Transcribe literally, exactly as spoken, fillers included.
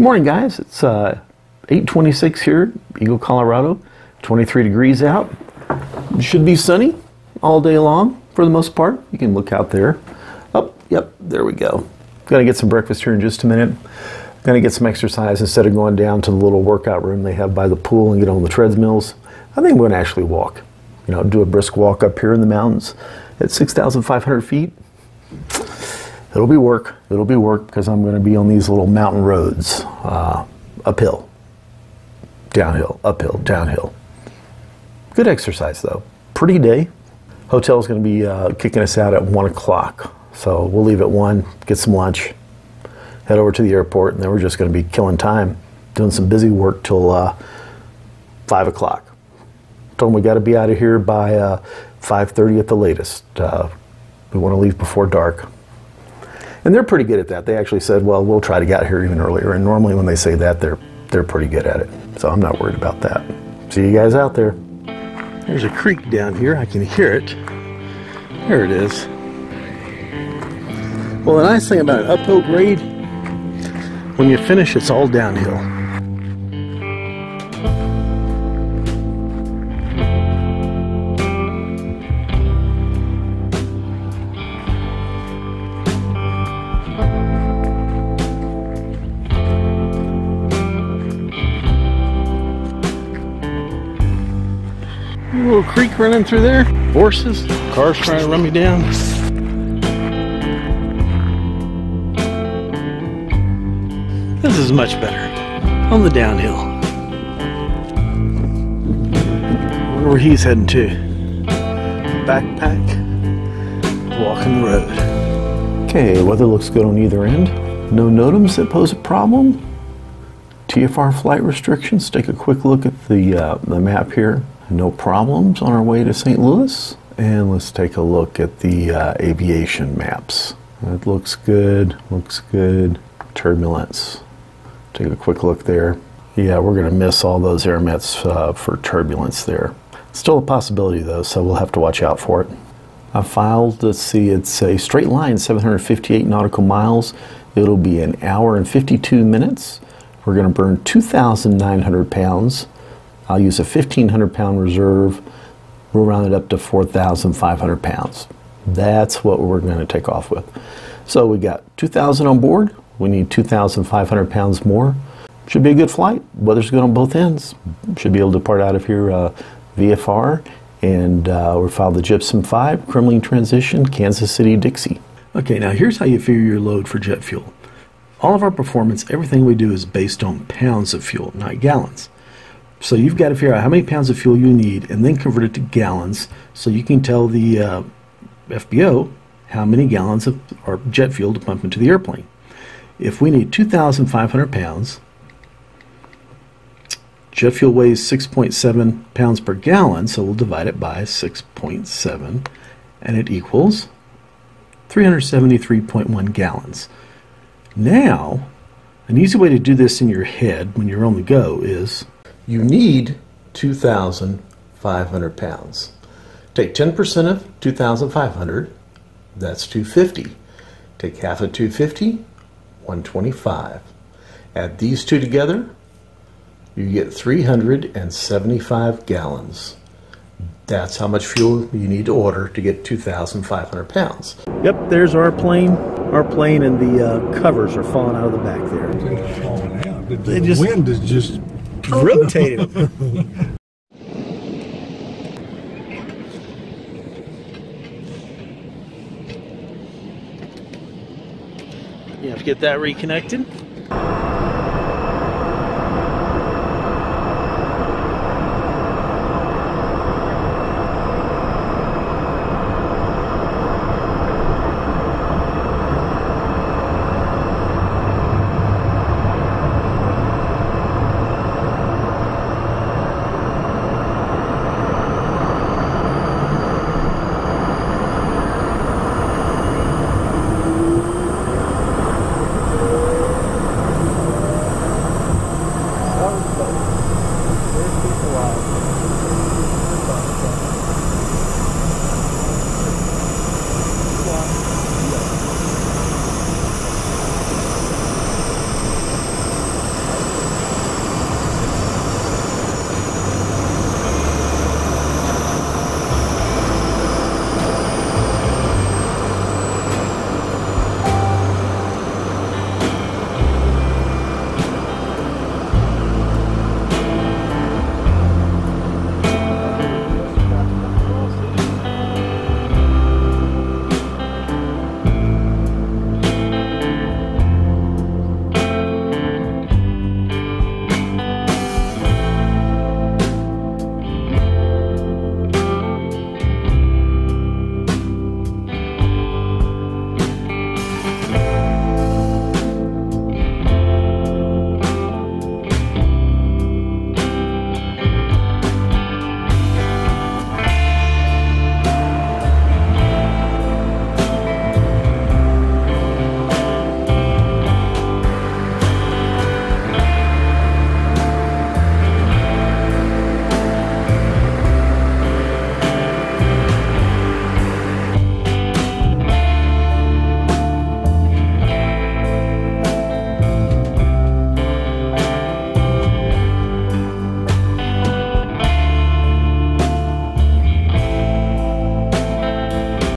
Morning, guys. It's uh, eight twenty-six here, Eagle, Colorado. twenty-three degrees out. It should be sunny all day long for the most part. You can look out there. Oh, yep, there we go. Gonna get some breakfast here in just a minute. Gonna get some exercise instead of going down to the little workout room they have by the pool and get on the treadmills. I think I'm gonna actually walk. You know, do a brisk walk up here in the mountains at six thousand five hundred feet. It'll be work. It'll be work because I'm going to be on these little mountain roads, uh, uphill, downhill, uphill, downhill. Good exercise though. Pretty day. Hotel's going to be uh, kicking us out at one o'clock, so we'll leave at one, get some lunch, head over to the airport, and then we're just going to be killing time, doing some busy work till uh, five o'clock. Told them we got to be out of here by uh, five thirty at the latest. Uh, we want to leave before dark. And they're pretty good at that. They actually said, well, we'll try to get out here even earlier. And normally when they say that, they're, they're pretty good at it. So I'm not worried about that. See you guys out there. There's a creek down here. I can hear it. There it is. Well, the nice thing about an uphill grade, when you finish, it's all downhill. Little creek running through there. Horses, cars trying to run me down. This is much better on the downhill. I wonder where he's heading to. Backpack, walking the road. Okay, weather looks good on either end. No NOTAMs that pose a problem. T F R flight restrictions. Take a quick look at the uh, the map here. No problems on our way to Saint Louis. And let's take a look at the uh, aviation maps. It looks good, looks good. Turbulence. Take a quick look there. Yeah, we're gonna miss all those airmets uh, for turbulence there. Still a possibility though, so we'll have to watch out for it. I filed, let's see, it's a straight line, seven hundred fifty-eight nautical miles. It'll be an hour and fifty-two minutes. We're gonna burn two thousand nine hundred pounds. I'll use a fifteen hundred pound reserve. We'll round it up to four thousand five hundred pounds. That's what we're going to take off with. So we got two thousand on board. We need two thousand five hundred pounds more. Should be a good flight. Weather's good on both ends. Should be able to depart out of here uh, V F R. And uh, we filed the Gypsum five, Kremlin Transition, Kansas City, Dixie. Okay, now here's how you figure your load for jet fuel. All of our performance, everything we do is based on pounds of fuel, not gallons. So you've got to figure out how many pounds of fuel you need and then convert it to gallons so you can tell the uh, F B O how many gallons of our jet fuel to pump into the airplane. If we need two thousand five hundred pounds, jet fuel weighs six point seven pounds per gallon, so we'll divide it by six point seven and it equals three hundred seventy-three point one gallons. Now, an easy way to do this in your head when you're on the go is you need two thousand five hundred pounds. Take ten percent of two thousand five hundred, that's two hundred fifty. Take half of two hundred fifty, one hundred twenty-five. Add these two together, you get three hundred seventy-five gallons. That's how much fuel you need to order to get two thousand five hundred pounds. Yep, there's our plane. Our plane and the uh, covers are falling out of the back there. They're falling out. The, the just, wind is just rotated. You have to get that reconnected.